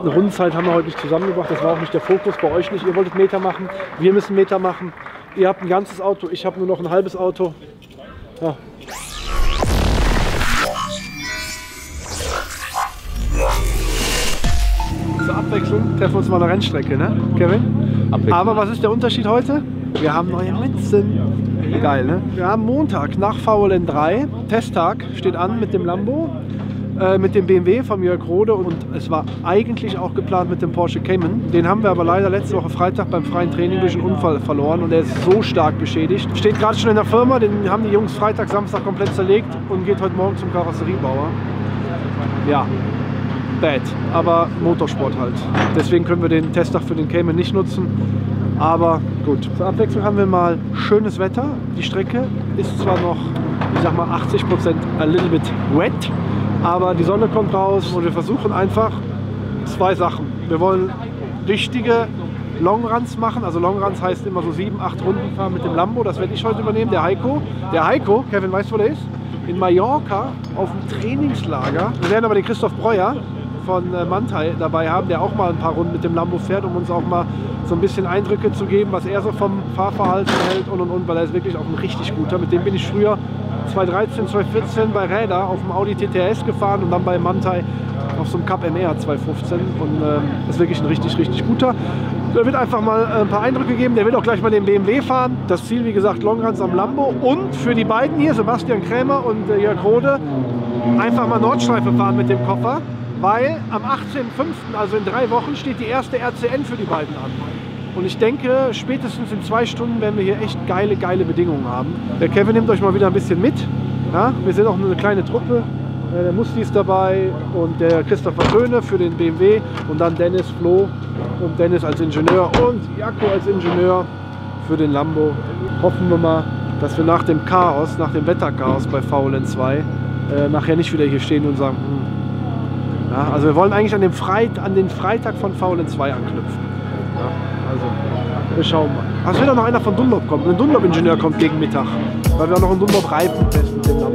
Eine Rundenzeit haben wir heute nicht zusammengebracht, das war auch nicht der Fokus, bei euch nicht. Ihr wolltet Meter machen, wir müssen Meter machen. Ihr habt ein ganzes Auto, ich habe nur noch ein halbes Auto. Ja. Zur Abwechslung treffen wir uns mal an der Rennstrecke, ne, Kevin? Abwechslung. Aber was ist der Unterschied heute? Wir haben neue Münzen. Geil, ne? Wir haben Montag nach VLN 3, Testtag steht an mit dem Lambo, mit dem BMW von Jörg Rohde und es war eigentlich auch geplant mit dem Porsche Cayman. Den haben wir aber leider letzte Woche Freitag beim freien Training durch einen Unfall verloren und er ist so stark beschädigt. Steht gerade schon in der Firma, den haben die Jungs Freitag, Samstag komplett zerlegt und geht heute Morgen zum Karosseriebauer. Ja. Bad, aber Motorsport halt. Deswegen können wir den Testtag für den Cayman nicht nutzen, aber gut. Zur Abwechslung haben wir mal schönes Wetter. Die Strecke ist zwar noch, ich sag mal 80% a little bit wet, aber die Sonne kommt raus und wir versuchen einfach zwei Sachen. Wir wollen richtige Longruns machen, also Longruns heißt immer so 7, 8 Runden fahren mit dem Lambo, das werde ich heute übernehmen, der Heiko. Der Heiko, Kevin, weißt du, wo der ist? In Mallorca auf dem Trainingslager. Wir werden aber den Christoph Breuer von Mantai dabei haben, der auch mal ein paar Runden mit dem Lambo fährt, um uns auch mal so ein bisschen Eindrücke zu geben, was er so vom Fahrverhalten hält und, weil er ist wirklich auch ein richtig guter. Mit dem bin ich früher 2013, 2014 bei Räder auf dem Audi TTS gefahren und dann bei Mantai auf so einem Cup MR 2015 und ist wirklich ein richtig guter. Er wird einfach mal ein paar Eindrücke geben, der wird auch gleich mal den BMW fahren. Das Ziel, wie gesagt, Longruns am Lambo und für die beiden hier, Sebastian Krämer und Jörg Rohde, einfach mal Nordschleife fahren mit dem Koffer. Weil am 18.05., also in 3 Wochen, steht die erste RCN für die beiden an. Und ich denke, spätestens in 2 Stunden werden wir hier echt geile Bedingungen haben. Der Kevin nimmt euch mal wieder ein bisschen mit. Ja, wir sind auch nur eine kleine Truppe. Der Musti ist dabei und der Christopher Köhne für den BMW. Und dann Dennis Floh und Dennis als Ingenieur und Jakob als Ingenieur für den Lambo. Hoffen wir mal, dass wir nach dem Chaos, nach dem Wetterchaos bei VLN 2 nachher nicht wieder hier stehen und sagen, ja, also wir wollen eigentlich an den Freitag von VLN 2 anknüpfen. Ja, also, wir schauen mal. Ach, es wird auch noch einer von Dunlop kommen. Ein Dunlop-Ingenieur kommt gegen Mittag, weil wir auch noch einen Dunlop-Reifentest mit dem Lambo fahren.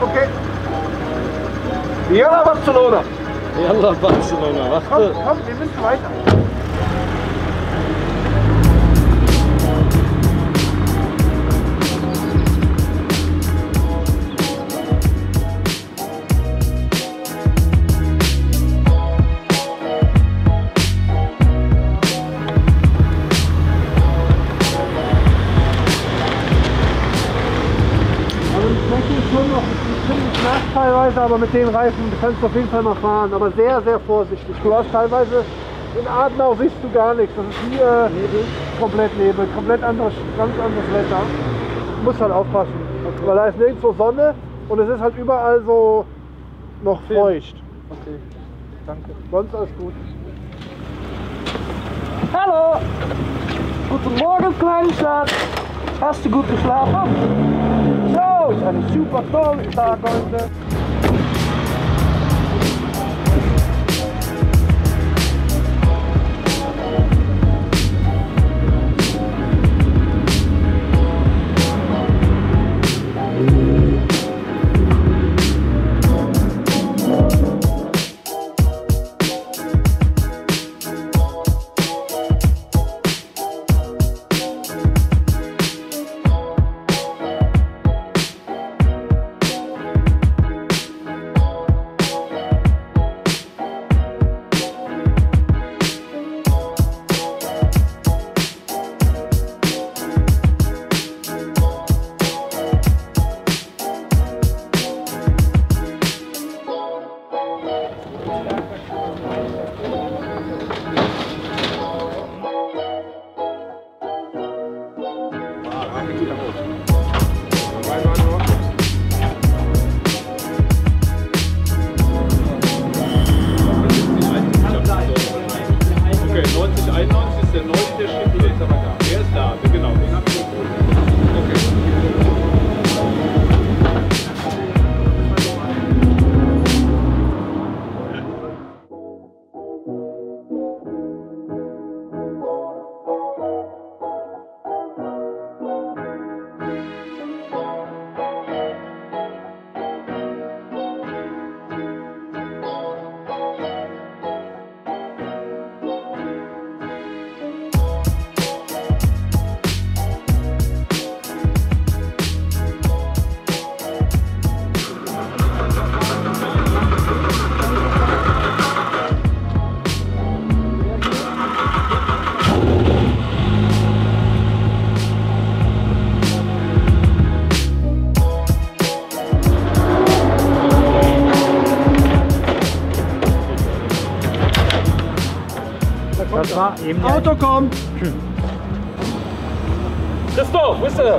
Okay. Jalla Barcelona. Jalla Barcelona. Was? Komm, wir müssen weiter. Aber mit den Reifen kannst du auf jeden Fall mal fahren, aber sehr vorsichtig. Du hast teilweise in Adenau siehst du gar nichts. Das ist hier Nebel. Komplett Nebel, komplett anderes, ganz anderes Wetter. Du musst halt aufpassen, okay, weil da ist nirgendwo Sonne und es ist halt überall so noch feucht. Okay, danke. Sonst alles gut. Hallo! Guten Morgen, kleine Stadt! Hast du gut geschlafen? So, ist ein super toller Tag heute. war eben Auto kommt! Christoph, wo ist er?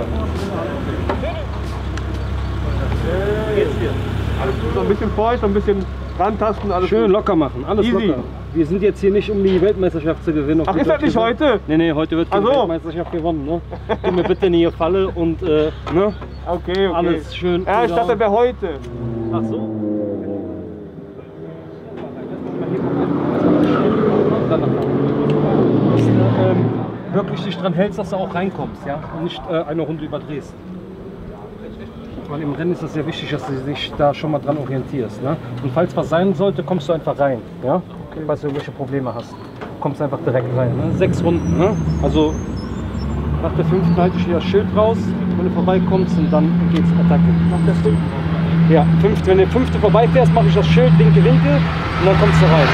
Alles gut, noch ein bisschen feucht, noch ein bisschen rantasten, alles schön gut. Locker machen, alles easy. Locker. Wir sind jetzt hier nicht, um die Weltmeisterschaft zu gewinnen. Ach, ist das nicht heute? Nee, nee, heute wird die Weltmeisterschaft gewonnen. Ne? Gib mir bitte eine Falle und ne? Okay, okay. Alles schön. Ja, ich dachte, das wäre heute. Ach so. Wirklich dich dran hältst, dass du auch reinkommst, ja? Und nicht eine Runde überdrehst. Weil im Rennen ist es sehr wichtig, dass du dich da schon mal dran orientierst. Ne? Und falls was sein sollte, kommst du einfach rein, ja? Falls du irgendwelche Probleme hast. Du kommst einfach direkt rein. Ne? 6 Runden, ne? Also nach der 5. halte ich dir das Schild raus, wenn du vorbeikommst und dann geht's Attacke. Nach der 5. Ja, 5. Wenn du 5. vorbeifährst, mache ich das Schild, linke, linke und dann kommst du rein.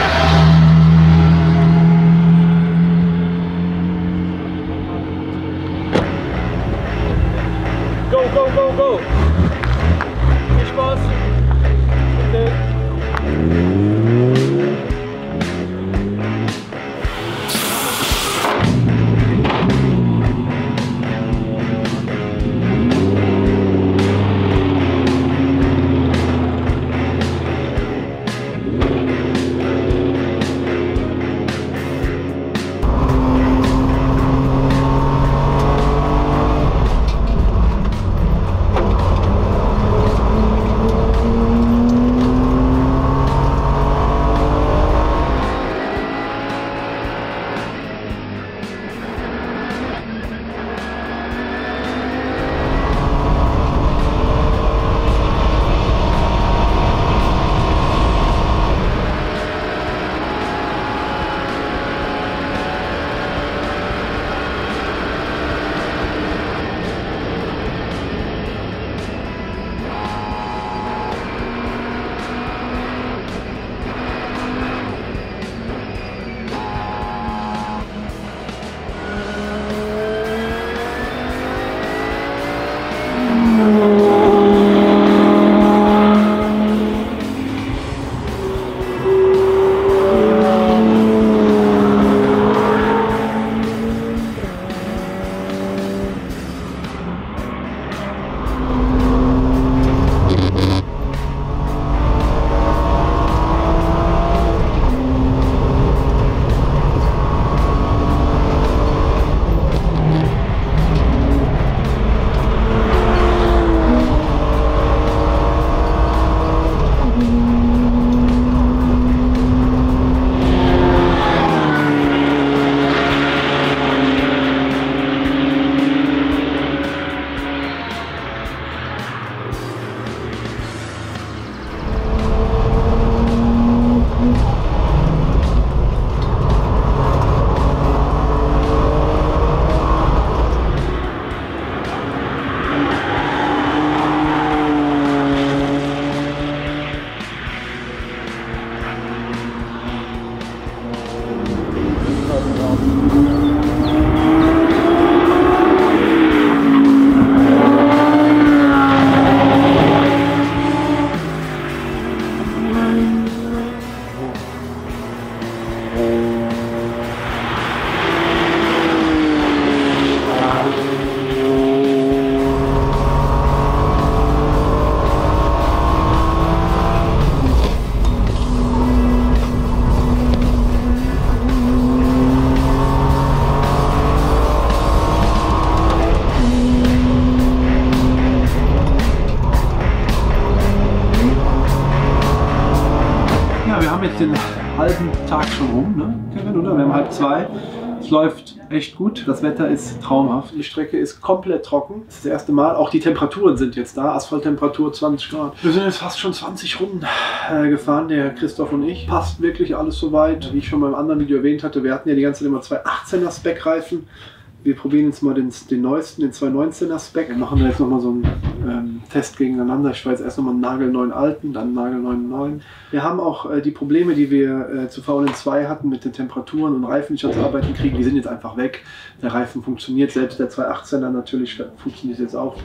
Läuft echt gut, das Wetter ist traumhaft, die Strecke ist komplett trocken, das ist das erste Mal, auch die Temperaturen sind jetzt da, Asphalttemperatur 20 Grad. Wir sind jetzt fast schon 20 Runden gefahren, der Christoph und ich, passt wirklich alles soweit, wie ich schon beim anderen Video erwähnt hatte, wir hatten ja die ganze Zeit immer zwei 18er Speckreifen, wir probieren jetzt mal den neuesten, den 219er Speck, wir machen da jetzt nochmal so einen Test gegeneinander, ich fahre jetzt erst nochmal einen nagelneuen alten, dann einen nagelneuen neuen. Wir haben auch die Probleme, die wir zu VLN2 hatten mit den Temperaturen und Reifen, die ich zu arbeiten kriege, die sind jetzt einfach weg. Der Reifen funktioniert, selbst der 218er natürlich funktioniert jetzt auch.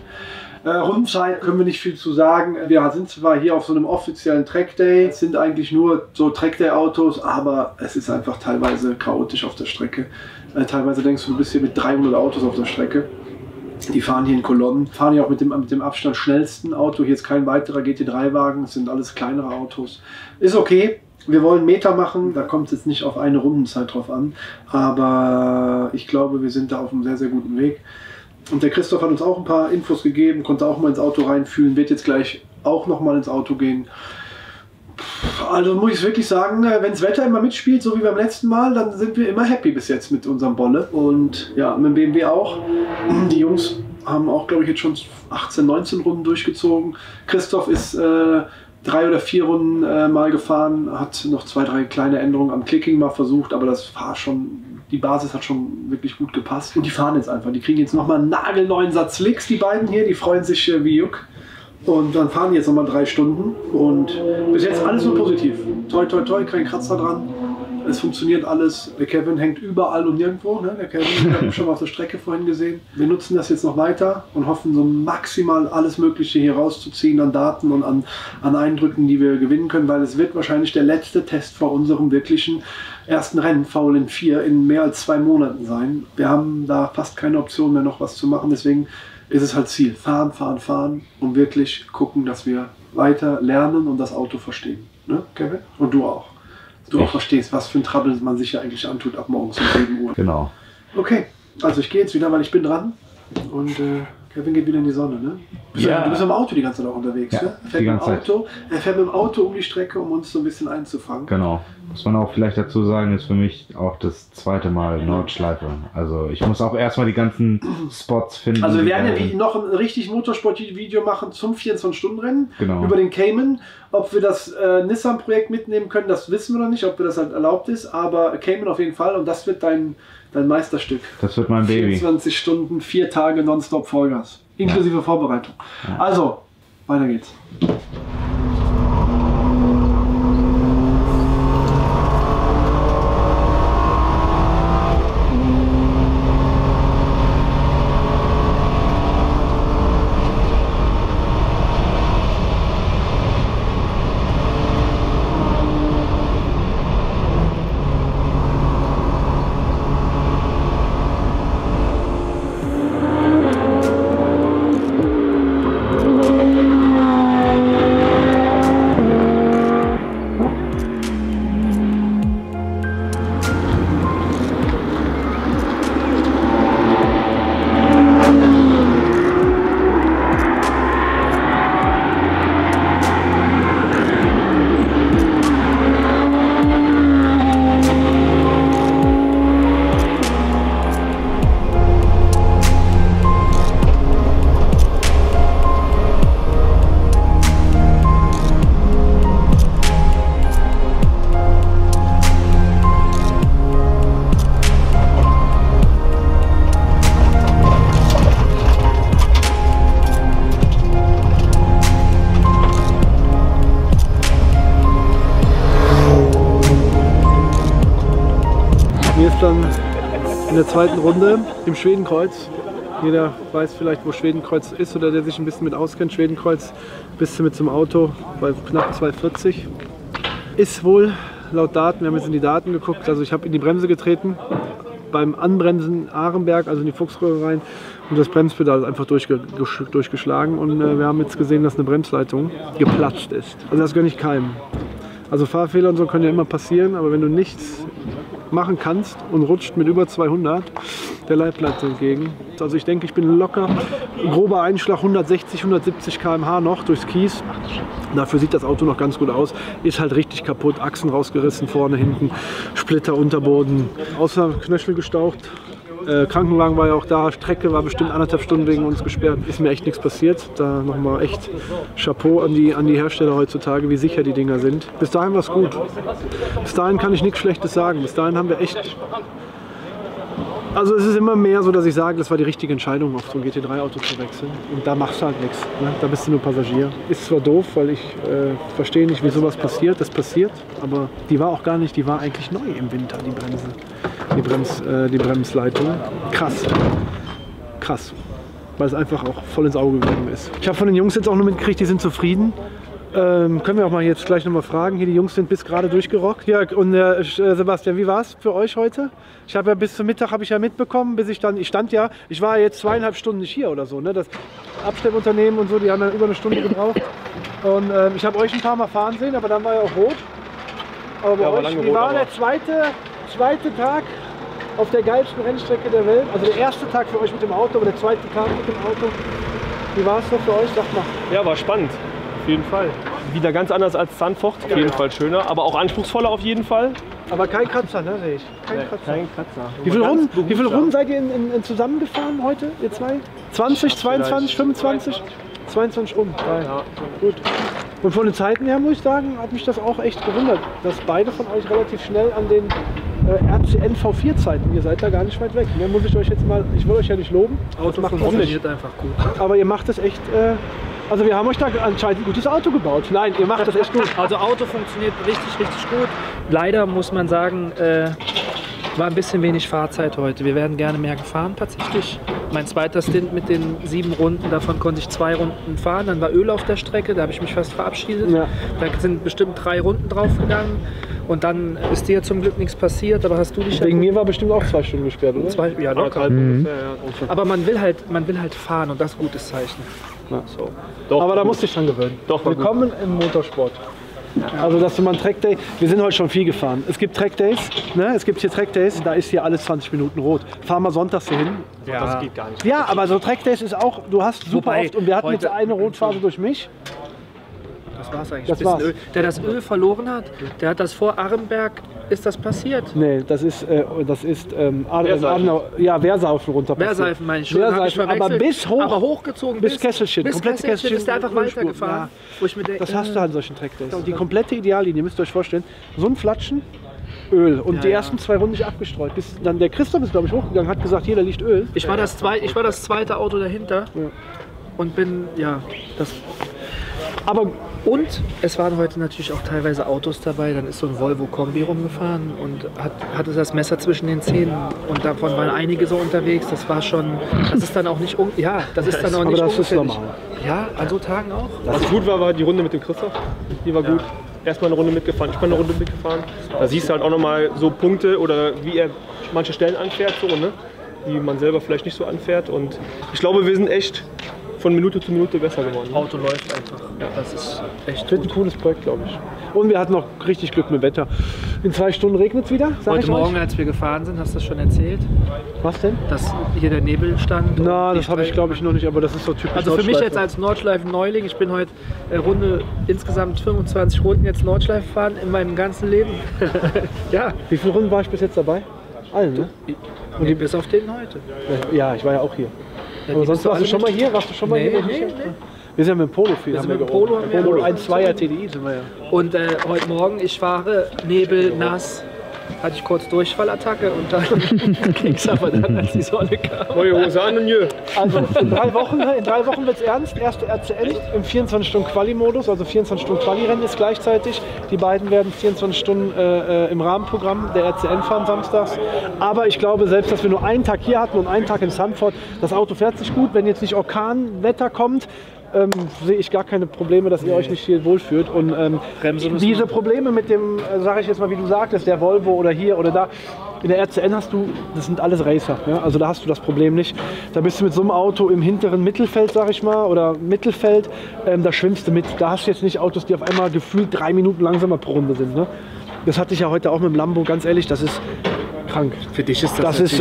Rundenzeit können wir nicht viel zu sagen. Wir sind zwar hier auf so einem offiziellen Trackday, es sind eigentlich nur so Trackday-Autos, aber es ist einfach teilweise chaotisch auf der Strecke. Teilweise denkst du, du bist hier mit 300 Autos auf der Strecke. Die fahren hier in Kolonnen, fahren hier auch mit dem Abstand schnellsten Auto. Hier ist kein weiterer GT3-Wagen, es sind alles kleinere Autos. Ist okay. Wir wollen Meter machen, da kommt es jetzt nicht auf eine Rundenzeit drauf an, aber ich glaube, wir sind da auf einem sehr, sehr guten Weg. Und der Christoph hat uns auch ein paar Infos gegeben, konnte auch mal ins Auto reinfühlen, wird jetzt gleich auch nochmal ins Auto gehen. Also muss ich wirklich sagen, wenn das Wetter immer mitspielt, so wie beim letzten Mal, dann sind wir immer happy bis jetzt mit unserem Bolle. Und ja, mit dem BMW auch. Die Jungs haben auch, glaube ich, jetzt schon 18, 19 Runden durchgezogen. Christoph ist 3 oder 4 Runden mal gefahren, hat noch 2, 3 kleine Änderungen am Klicking mal versucht, aber das war schon, die Basis hat schon wirklich gut gepasst. Und die fahren jetzt einfach, die kriegen jetzt nochmal einen nagelneuen Satz Licks, die beiden hier, die freuen sich wie Juck. Und dann fahren die jetzt nochmal 3 Stunden und bis jetzt alles nur positiv. Toi, toi, toi, kein Kratzer dran. Es funktioniert alles. Der Kevin hängt überall und nirgendwo. Ne? Der Kevin hat schon mal auf der Strecke vorhin gesehen. Wir nutzen das jetzt noch weiter und hoffen, so maximal alles Mögliche hier rauszuziehen an Daten und an Eindrücken, die wir gewinnen können, weil es wird wahrscheinlich der letzte Test vor unserem wirklichen ersten Rennen, VLN 4, in mehr als 2 Monaten sein. Wir haben da fast keine Option mehr, noch was zu machen. Deswegen ist es halt Ziel. Fahren, fahren, fahren und wirklich gucken, dass wir weiter lernen und das Auto verstehen. Ne, Kevin? Und du auch. Du auch verstehst, was für ein Trouble man sich ja eigentlich antut ab morgens um 7 Uhr. Genau. Okay, also ich gehe jetzt wieder, weil ich bin dran. Und Kevin geht wieder in die Sonne, ne? Ja. Du bist im Auto die ganze Zeit auch unterwegs, ja, ne? Er fährt mit dem Auto um die Strecke, um uns so ein bisschen einzufangen. Genau. Muss man auch vielleicht dazu sagen, ist für mich auch das zweite Mal Nordschleife. Also ich muss auch erstmal die ganzen Spots finden. Also wir werden ja noch ein richtig Motorsport-Video machen zum 24-Stunden-Rennen über den Cayman. Ob wir das Nissan-Projekt mitnehmen können, das wissen wir noch nicht, ob wir das halt erlaubt ist. Aber Cayman auf jeden Fall und das wird dein Meisterstück. Das wird mein Baby. 24 Stunden, 4 Tage nonstop Vollgas. Inklusive Vorbereitung. Ja. Also, weiter geht's. In der zweiten Runde im Schwedenkreuz. Jeder weiß vielleicht, wo Schwedenkreuz ist oder der sich ein bisschen mit auskennt. Schwedenkreuz bist du mit zum Auto bei knapp 2,40. Ist wohl laut Daten, wir haben jetzt in die Daten geguckt, also ich habe in die Bremse getreten, beim Anbremsen Aremberg, also in die Fuchsröhre rein und das Bremspedal ist einfach durchgeschlagen und wir haben jetzt gesehen, dass eine Bremsleitung geplatscht ist. Also das gönne ich keinem. Also Fahrfehler und so können ja immer passieren, aber wenn du nichts machen kannst und rutscht mit über 200 der Leitplatz entgegen. Also ich denke, ich bin locker, grober Einschlag 160, 170 km/h noch durchs Kies. Dafür sieht das Auto noch ganz gut aus. Ist halt richtig kaputt, Achsen rausgerissen, vorne, hinten, Splitter, Unterboden, außer Knöchel gestaucht. Krankenwagen war ja auch da, Strecke war bestimmt 1,5 Stunden wegen uns gesperrt. Ist mir echt nichts passiert. Da nochmal echt Chapeau an die Hersteller heutzutage, wie sicher die Dinger sind. Bis dahin war es gut. Bis dahin kann ich nichts Schlechtes sagen. Bis dahin haben wir echt... Also es ist immer mehr so, dass ich sage, das war die richtige Entscheidung, auf so ein GT3-Auto zu wechseln. Und da machst du halt nichts. Ne? Da bist du nur Passagier. Ist zwar doof, weil ich verstehe nicht, wie sowas passiert. Das passiert, aber die war auch gar nicht, die war eigentlich neu im Winter, die Bremse. Die Bremsleitung. Krass. Krass. weil es einfach auch voll ins Auge gegangen ist. Ich habe von den Jungs jetzt auch nur mitgekriegt, die sind zufrieden. Können wir auch mal jetzt gleich nochmal fragen. Hier, die Jungs sind bis gerade durchgerockt. Jörg und Sebastian, wie war es für euch heute? Ich habe ja bis zum Mittag mitbekommen, bis ich dann, ich war ja jetzt 2,5 Stunden nicht hier oder so, ne? Das Abstellunternehmen und so, die haben dann über 1 Stunde gebraucht. Und ich habe euch ein paar Mal fahren sehen, aber dann war ja auch rot. Aber bei euch, wie war der zweite Tag auf der geilsten Rennstrecke der Welt? Also der erste Tag für euch mit dem Auto, aber der zweite Tag mit dem Auto. Wie war es noch für euch? Sagt mal. Ja, war spannend. Auf jeden Fall. Wieder ganz anders als Sandfort, auf jeden Fall schöner, aber auch anspruchsvoller auf jeden Fall. Aber kein Kratzer, ne, sehe ich. Kein Kratzer. Wie viel Runden seid ihr in zusammengefahren heute, ihr zwei? 20, 22, 25? 22 Runden. Ja. Gut. Und von den Zeiten her, muss ich sagen, hat mich das auch echt gewundert, dass beide von euch relativ schnell an den RCN V4-Zeiten, ihr seid da gar nicht weit weg. Mehr muss ich euch jetzt mal, ich will euch ja nicht loben, aber das macht funktioniert einfach gut. Aber ihr macht das echt, also wir haben euch da anscheinend ein gutes Auto gebaut. Nein, ihr macht das echt gut. Also Auto funktioniert richtig, richtig gut. Leider muss man sagen, war ein bisschen wenig Fahrzeit heute. Wir werden gerne mehr gefahren tatsächlich. Mein zweiter Stint mit den 7 Runden, davon konnte ich 2 Runden fahren. Dann war Öl auf der Strecke, da habe ich mich fast verabschiedet. Ja. Da sind bestimmt 3 Runden draufgegangen. Und dann ist dir zum Glück nichts passiert, aber hast du dich... Wegen mir war bestimmt auch 2 Stunden gesperrt, oder? 2, ja, locker. Mhm. Aber man will halt fahren und das ist ein gutes Zeichen. Ja. So. Doch, aber da musste ich dran gewöhnen. Doch, willkommen im Motorsport. Ja. Also, dass du mal einen Trackday. Wir sind heute schon viel gefahren. Es gibt Trackdays, ne? Es gibt hier Trackdays, da ist hier alles 20 Minuten rot. Fahr mal sonntags hier hin. Ja, das geht gar nicht. Ja, aber so Trackdays ist auch, du hast super oft, und wir hatten jetzt eine Rotphase durch mich. Das war's eigentlich. Das war's. Öl. Der das Öl verloren hat, der hat das vor Aremberg, ist das passiert? Nee, das ist Adenau, ja, Wehrseifen runter. Wehrseifen meine ich schon. Wehrseifen, aber bis hoch. Aber hochgezogen bis Kesselschitt. Bis Kesselschitt ist der einfach weitergefahren. Ja. Das hast du an solchen Trackdays. Die komplette Ideallinie, müsst ihr euch vorstellen. So ein Flatschen, Öl. Und ja, die ersten 2 Runden nicht abgestreut. Bis dann der Christoph ist, glaube ich, hochgegangen, hat gesagt, hier, da liegt Öl. Ich war das zweite Auto dahinter. Ja. Und bin, ja, das... Aber und es waren heute natürlich auch teilweise Autos dabei, dann ist so ein Volvo-Kombi rumgefahren und hatte das Messer zwischen den Zähnen und davon waren einige so unterwegs, das war schon, das ist dann auch nicht, ja, das ist dann auch nicht unfällig. Ja, an so Tagen auch. Was gut war, war die Runde mit dem Christoph, die war gut. Erstmal eine Runde mitgefahren, ich bin eine Runde mitgefahren, da siehst du halt auch nochmal so Punkte oder wie er manche Stellen anfährt, so, ne? Die man selber vielleicht nicht so anfährt und ich glaube, wir sind echt von Minute zu Minute besser geworden. Auto läuft einfach. Ja, das ist echt ein cooles Projekt, glaube ich. Und wir hatten auch richtig Glück mit dem Wetter. In 2 Stunden regnet es wieder. Heute Morgen, als wir gefahren sind, hast du das schon erzählt? Was denn? Dass hier der Nebel stand. Na, das habe ich, glaube ich, noch nicht, aber das ist so typisch. Also für mich jetzt als Nordschleifen-Neuling, ich bin heute Runde, insgesamt 25 Runden jetzt Nordschleife gefahren in meinem ganzen Leben. Ja. Wie viele Runden war ich bis jetzt dabei? Alle, ne? Und nee, bis auf den heute. Ja, ich war ja auch hier. Aber sonst warst du schon mal hier? Nee. Wir sind ja mit dem Polo viel. Polo 1-2er TDI sind wir ja. Und heute Morgen, ich fahre Nebel, nass, hatte ich kurz Durchfallattacke und dann ging es aber dann, als die Sonne kam. Neue Hose an und jö. Also in drei Wochen wird es ernst. Erste RCN im 24-Stunden-Quali-Modus, also 24-Stunden-Quali-Rennen ist gleichzeitig. Die beiden werden 24 Stunden im Rahmenprogramm der RCN fahren samstags. Aber ich glaube, selbst dass wir nur einen Tag hier hatten und einen Tag in Sandfort, das Auto fährt sich gut, wenn jetzt nicht Orkanwetter kommt. Sehe ich gar keine Probleme, dass ihr euch nicht hier wohlfühlt. Und diese Probleme mit dem, sage ich jetzt mal, wie du sagtest, der Volvo oder hier oder da, in der RCN hast du, das sind alles Racer, ja? Also da hast du das Problem nicht. Da bist du mit so einem Auto im hinteren Mittelfeld, sage ich mal, oder Mittelfeld, da schwimmst du mit. Da hast du jetzt nicht Autos, die auf einmal gefühlt 3 Minuten langsamer pro Runde sind. Ne? Das hatte ich ja heute auch mit dem Lambo, ganz ehrlich, das ist... krank. Für dich ist das.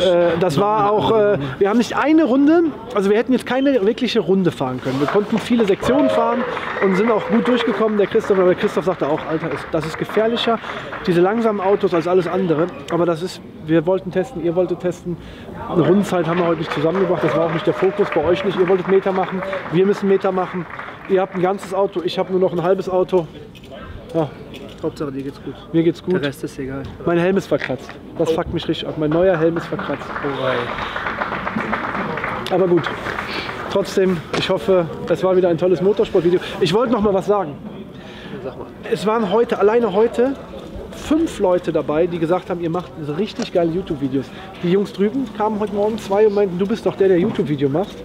Das war auch. Wir haben nicht eine Runde, also wir hätten jetzt keine wirkliche Runde fahren können. Wir konnten viele Sektionen fahren und sind auch gut durchgekommen. Der Christoph sagte auch, Alter, das ist gefährlicher, diese langsamen Autos als alles andere. Aber das ist, wir wollten testen, ihr wolltet testen. Eine Rundenzeit haben wir heute nicht zusammengebracht. Das war auch nicht der Fokus, bei euch nicht. Ihr wolltet Meter machen, wir müssen Meter machen. Ihr habt ein ganzes Auto, ich habe nur noch ein halbes Auto. Ja. Hauptsache, dir geht's gut. Mir geht's gut. Der Rest ist egal. Mein Helm ist verkratzt. Das fuckt mich richtig ab. Mein neuer Helm ist verkratzt. Oh, aber gut. Trotzdem, ich hoffe, es war wieder ein tolles Motorsportvideo. Ich wollte noch mal was sagen. Sag mal. Es waren heute, alleine heute, 5 Leute dabei, die gesagt haben, ihr macht richtig geile YouTube-Videos. Die Jungs drüben kamen heute Morgen 2 und meinten, du bist doch der YouTube-Video macht.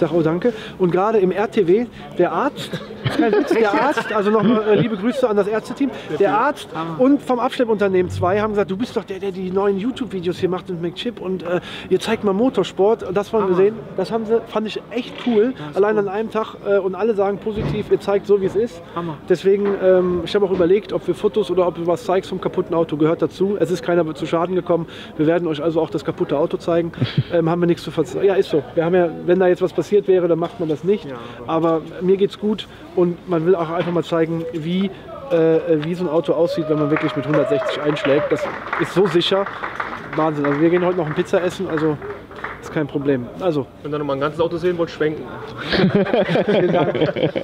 sage oh danke. Und gerade im RTW, der Arzt, kein Witz, der Arzt, also nochmal liebe Grüße an das Ärzteteam, der Arzt und vom Abschleppunternehmen 2 haben gesagt, du bist doch der, der die neuen YouTube-Videos hier macht mit McChip und ihr zeigt mal Motorsport. Und das wollen wir sehen. Das haben sie, fand ich echt cool, allein an einem Tag und alle sagen positiv, ihr zeigt so wie es ist. Hammer. Deswegen, ich habe auch überlegt, ob wir Fotos oder ob du was zeigst vom kaputten Auto, gehört dazu. Es ist keiner zu Schaden gekommen. Wir werden euch also auch das kaputte Auto zeigen. Haben wir nichts zu verzeihen. Ja, ist so. Wir haben ja, wenn da jetzt was passiert wäre, dann macht man das nicht. Ja, aber mir geht's gut und man will auch einfach mal zeigen, wie so ein Auto aussieht, wenn man wirklich mit 160 einschlägt. Das ist so sicher. Wahnsinn. Also wir gehen heute noch ein Pizza essen, also ist kein Problem. Also. Wenn ihr noch mal ein ganzes Auto sehen wollt, schwenken. Vielen Dank.